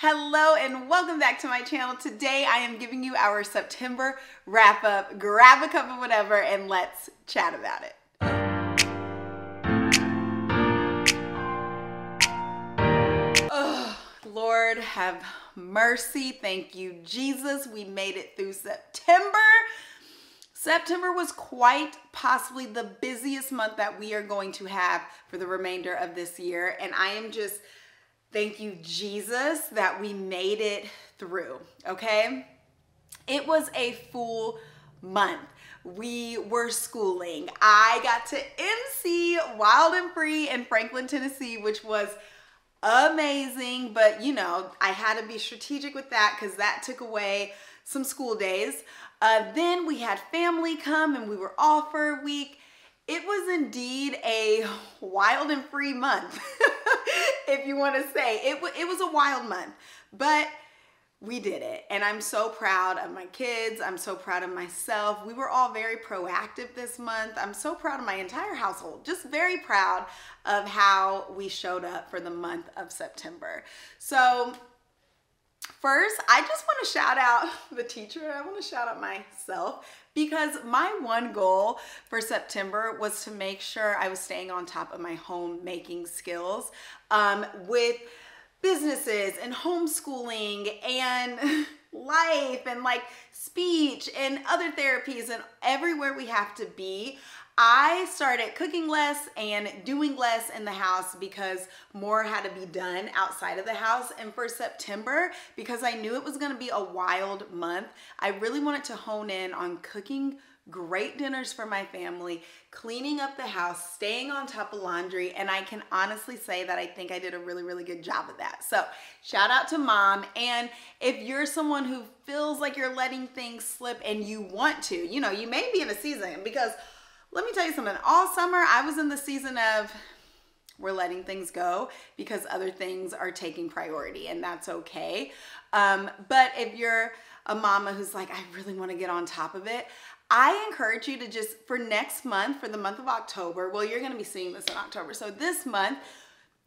Hello and welcome back to my channel. Today I am giving you our September wrap up. Grab a cup of whatever and let's chat about it. Oh, Lord have mercy. Thank you, Jesus. We made it through September. September was quite possibly the busiest month that we are going to have for the remainder of this year. And I am just thank you, Jesus, that we made it through, okay? It was a full month. We were schooling. I got to MC Wild and Free in Franklin, Tennessee, which was amazing, but you know, I had to be strategic with that because that took away some school days. Then we had family come and we were off for a week. It was indeed a wild and free month, if you want to say. It was a wild month, but we did it. And I'm so proud of my kids. I'm so proud of myself. We were all very proactive this month. I'm so proud of my entire household. Just very proud of how we showed up for the month of September. So first, I just want to shout out the teacher. I want to shout out myself because my one goal for September was to make sure I was staying on top of my homemaking skills with businesses and homeschooling and life and like speech and other therapies and everywhere we have to be. I started cooking less and doing less in the house because more had to be done outside of the house. And for September, because I knew it was going to be a wild month, I really wanted to hone in on cooking great dinners for my family, cleaning up the house, staying on top of laundry, and I can honestly say that I think I did a really, really good job of that. So shout out to Mom, and if you're someone who feels like you're letting things slip and you want to, you know, you may be in a season because let me tell you something, all summer I was in the season of we're letting things go because other things are taking priority, and that's okay. But if you're a mama who's like, I really want to get on top of it, I encourage you to just, for next month, for the month of October, well, you're going to be seeing this in October, so this month,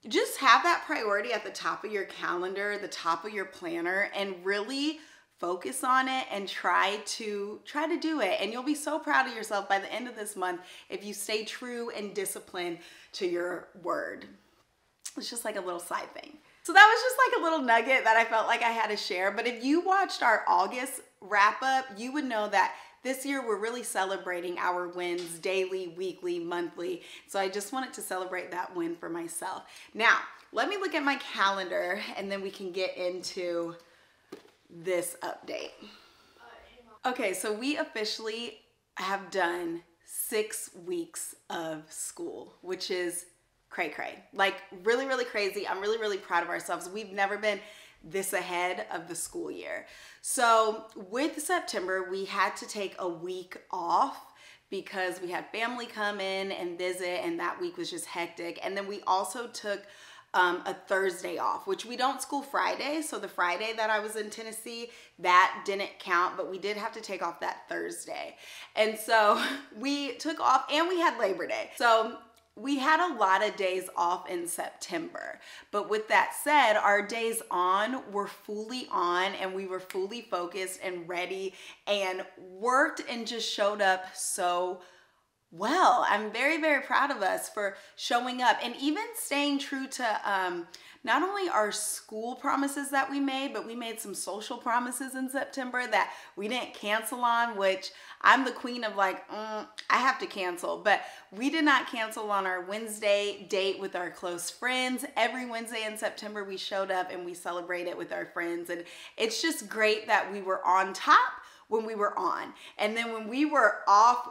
just have that priority at the top of your calendar, the top of your planner, and really focus on it and try to do it. And you'll be so proud of yourself by the end of this month if you stay true and disciplined to your word. It's just like a little side thing. So that was just like a little nugget that I felt like I had to share. But if you watched our August wrap up, you would know that this year, we're really celebrating our wins daily, weekly, monthly. So I just wanted to celebrate that win for myself. Now, let me look at my calendar and then we can get into this update. Okay, so we officially have done 6 weeks of school, which is cray-cray. Like really, really crazy. I'm really, really proud of ourselves. We've never been this ahead of the school year. So with September, we had to take a week off because we had family come in and visit, and that week was just hectic. And then we also took a Thursday off, which we don't school Friday. So the Friday that I was in Tennessee, that didn't count, but we did have to take off that Thursday. And so we took off and we had Labor Day. So we had a lot of days off in September, but with that said, our days on were fully on and we were fully focused and ready and worked and just showed up so well. I'm very, very proud of us for showing up and even staying true to not only our school promises that we made, but we made some social promises in September that we didn't cancel on, which I'm the queen of like, I have to cancel, but we did not cancel on our Wednesday date with our close friends. Every Wednesday in September, we showed up and we celebrated with our friends. And it's just great that we were on top when we were on. And then when we were off,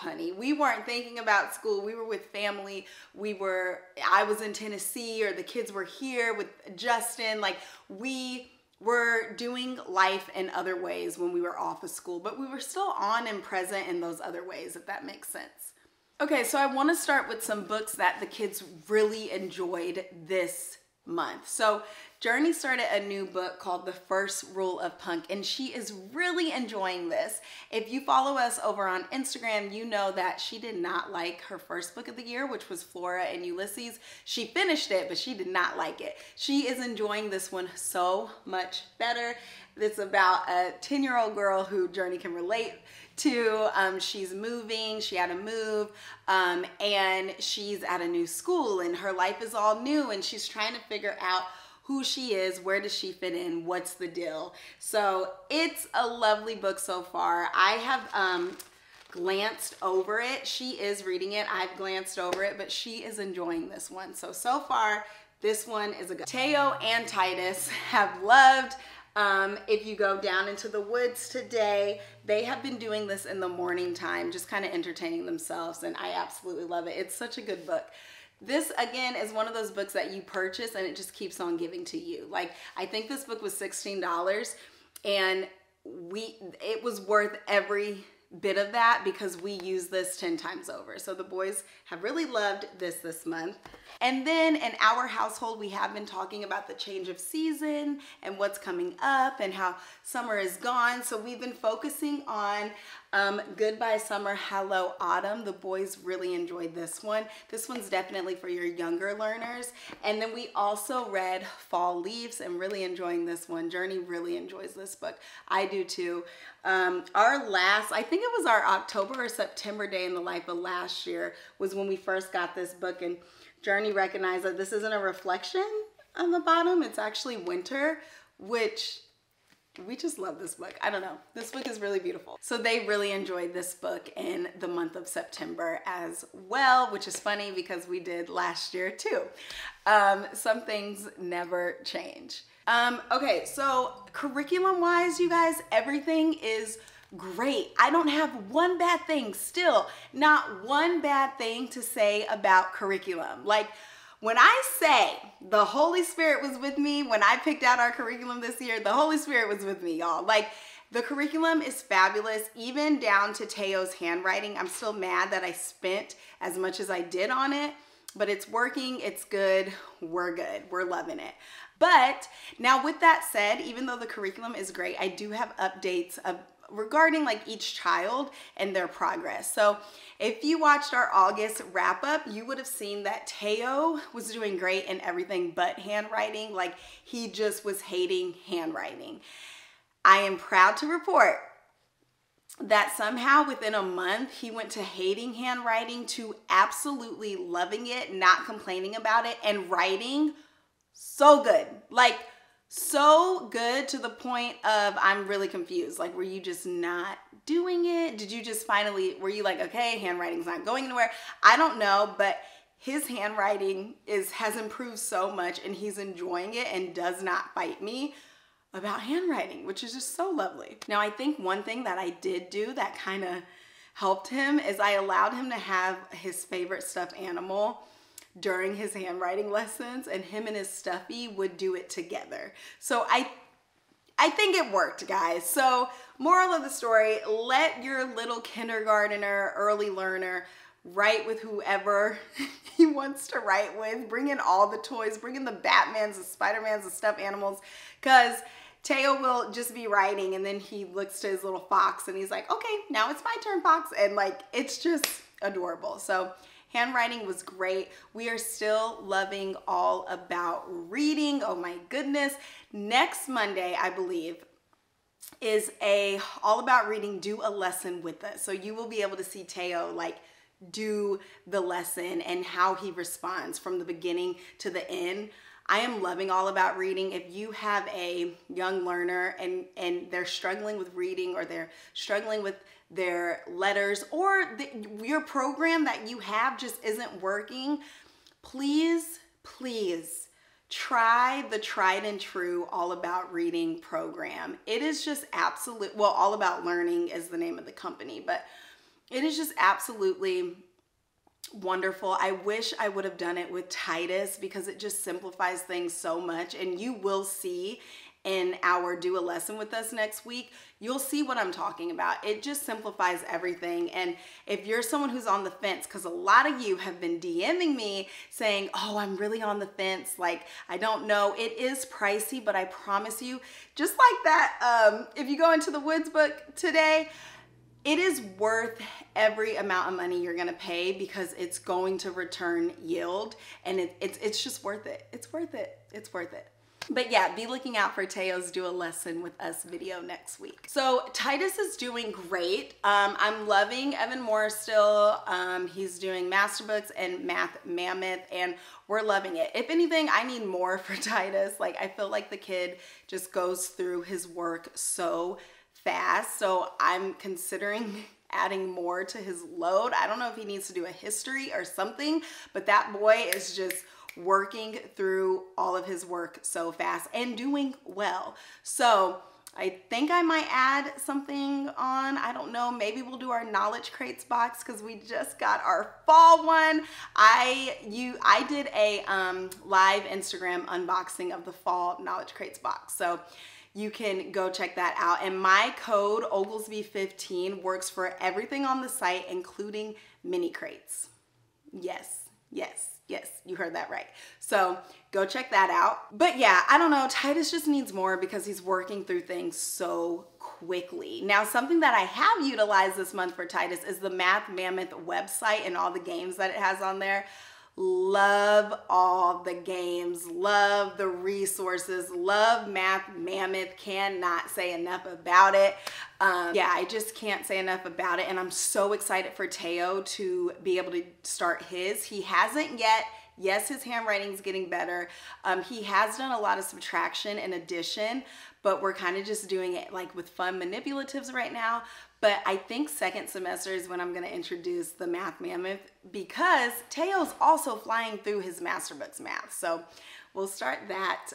honey. We weren't thinking about school. We were with family. I was in Tennessee, or the kids were here with Justin. Like we were doing life in other ways when we were off of school, but we were still on and present in those other ways, if that makes sense. Okay, so I wanna start with some books that the kids really enjoyed this month. So Journey started a new book called The First Rule of Punk, and she is really enjoying this. If you follow us over on Instagram, you know that she did not like her first book of the year, which was Flora and Ulysses. She finished it, but she did not like it. She is enjoying this one so much better. It's about a 10-year-old girl who Journey can relate to. She's moving, she had to move, and she's at a new school, and her life is all new, and she's trying to figure out who she is, where does she fit in, what's the deal. So it's a lovely book so far. I have glanced over it. She is reading it, I've glanced over it, but she is enjoying this one. So far, this one is a go. Teo and Titus have loved If You Go Down Into the Woods Today. They have been doing this in the morning time, just kind of entertaining themselves, and I absolutely love it. It's such a good book. This, again, is one of those books that you purchase and it just keeps on giving to you. Like, I think this book was $16, and it was worth every bit of that because we use this 10 times over. So the boys have really loved this month. And then in our household, we have been talking about the change of season and what's coming up and how summer is gone. So we've been focusing on Goodbye Summer, Hello Autumn. The boys really enjoyed this one. This one's definitely for your younger learners. And then we also read Fall Leaves and really enjoying this one. Journey really enjoys this book. I do too. Our last, I think it was our October or September day in the life of last year was when we first got this book, and Journey recognized that this isn't a reflection on the bottom. It's actually winter, which we just love this book. I don't know. This book is really beautiful. So they really enjoyed this book in the month of September as well, which is funny because we did last year too. Some things never change. Okay, so curriculum-wise, you guys, everything is great. I don't have one bad thing, still not one bad thing to say about curriculum. Like, when I say the Holy Spirit was with me when I picked out our curriculum this year, the Holy Spirit was with me, y'all. Like, the curriculum is fabulous, even down to Teo's handwriting. I'm still mad that I spent as much as I did on it, but it's working, it's good, we're loving it. But now with that said, even though the curriculum is great, I do have updates regarding like each child and their progress. So if you watched our August wrap up, you would have seen that Teo was doing great in everything but handwriting. Like, he just was hating handwriting. I am proud to report that somehow within a month, he went to hating handwriting to absolutely loving it, not complaining about it, and writing so good. Like, so good, to the point of I'm really confused. Like, were you just not doing it? Did you just finally, were you like, okay, handwriting's not going anywhere? I don't know, but his handwriting has improved so much, and he's enjoying it and does not fight me about handwriting, which is just so lovely. Now, I think one thing that I did do that kind of helped him is I allowed him to have his favorite stuffed animal during his handwriting lessons, and him and his stuffy would do it together. So I think it worked, guys. So moral of the story, let your little kindergartner, early learner, write with whoever he wants to write with. Bring in all the toys, bring in the Batmans, the Spider-Mans, the stuffed animals, because Teo will just be writing, and then he looks to his little fox and he's like, okay, now it's my turn, fox. And like, it's just adorable. So handwriting was great. We are still loving All About Reading. Oh my goodness. Next Monday, I believe, is a All About Reading, do a lesson with us. So you will be able to see Teo like do the lesson and how he responds from the beginning to the end. I am loving All About Reading. If you have a young learner and they're struggling with reading, or they're struggling with their letters, or your program that you have just isn't working, please, please try the tried and true All About Reading program. It is just absolute, well, All About Learning is the name of the company, but it is just absolutely wonderful. I wish I would have done it with Titus because it just simplifies things so much, and you will see an hour do a lesson with us next week, you'll see what I'm talking about. It just simplifies everything. And if you're someone who's on the fence, because a lot of you have been DMing me saying, oh, I'm really on the fence, like I don't know, it is pricey, but I promise you, just like that If You Go Into the Woods book today, it is worth every amount of money you're gonna pay, because it's going to return yield, and it's just worth it. It's worth it. It's worth it. But yeah, be looking out for Teo's Do a Lesson With Us video next week. So Titus is doing great. I'm loving Evan Moore still. He's doing Masterbooks and Math Mammoth, and we're loving it. If anything, I need more for Titus. Like, I feel like the kid just goes through his work so fast, so I'm considering adding more to his load. I don't know if he needs to do a history or something, but that boy is just working through all of his work so fast and doing well. So I think I might add something on, I don't know, maybe we'll do our Knowledge Crates box, because we just got our fall one. I did a live Instagram unboxing of the fall Knowledge Crates box, so you can go check that out. And my code Oglesby15 works for everything on the site, including mini crates. Yes, yes. Yes, you heard that right. So go check that out. But yeah, I don't know, Titus just needs more because he's working through things so quickly. Now, something that I have utilized this month for Titus is the Math Mammoth website and all the games that it has on there. Love all the games, love the resources, love Math Mammoth, cannot say enough about it. Yeah, I just can't say enough about it, and I'm so excited for Teo to be able to start his. He hasn't yet. Yes, his handwriting's getting better. He has done a lot of subtraction and addition, but we're kind of just doing it like with fun manipulatives right now. But I think second semester is when I'm gonna introduce the Math Mammoth, because Teo's also flying through his Masterbooks math. So we'll start that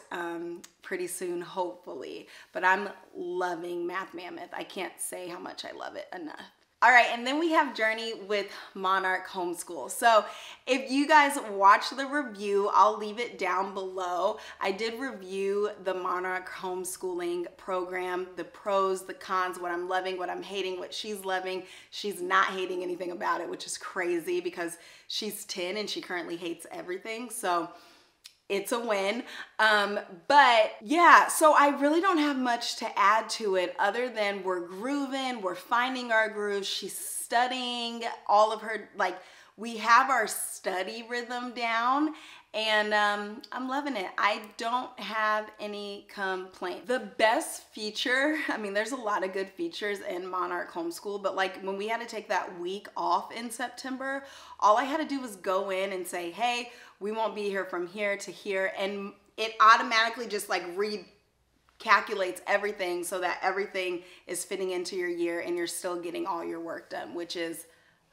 pretty soon, hopefully. But I'm loving Math Mammoth. I can't say how much I love it enough. All right, and then we have Journey with Monarch Homeschool. So if you guys watch the review, I'll leave it down below. I did review the Monarch Homeschooling program, the pros, the cons, what I'm loving, what I'm hating, what she's loving. She's not hating anything about it, which is crazy because she's 10 and she currently hates everything. So it's a win. But yeah, so I really don't have much to add to it other than we're grooving, we're finding our groove. She's studying all of her, like, we have our study rhythm down, and I'm loving it. I don't have any complaint. The best feature, I mean, there's a lot of good features in Monarch Homeschool, but like when we had to take that week off in September, all I had to do was go in and say, hey, we won't be here from here to here, and it automatically just like recalculates everything so that everything is fitting into your year and you're still getting all your work done, which is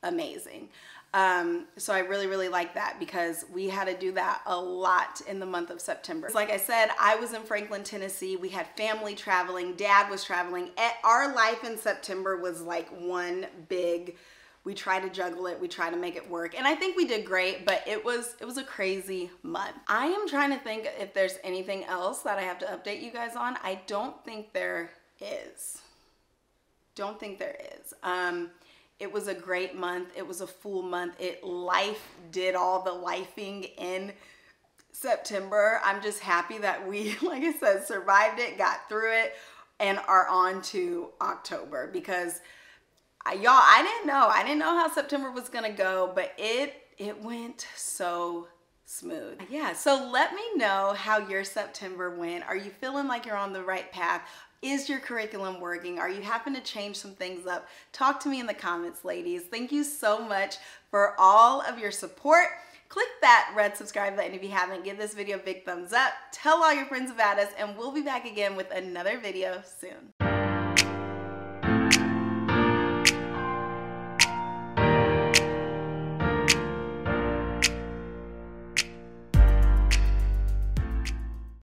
amazing. So I really like that, because we had to do that a lot in the month of September. Like I said, I was in Franklin, Tennessee. We had family traveling, dad was traveling. Our life in September was like one big, we try to juggle it, we try to make it work. And I think we did great, but it was a crazy month. I am trying to think if there's anything else that I have to update you guys on. I don't think there is. Don't think there is. It was a great month. It was a full month. Life did all the lifing in September. I'm just happy that we, like I said, survived it, got through it, and are on to October, because y'all, I didn't know how September was gonna go, but it went so smooth. Yeah, so let me know how your September went. Are you feeling like you're on the right path? Is your curriculum working? Are you having to change some things up? Talk to me in the comments, ladies. Thank you so much for all of your support. Click that red subscribe button if you haven't. Give this video a big thumbs up. Tell all your friends about us, and we'll be back again with another video soon.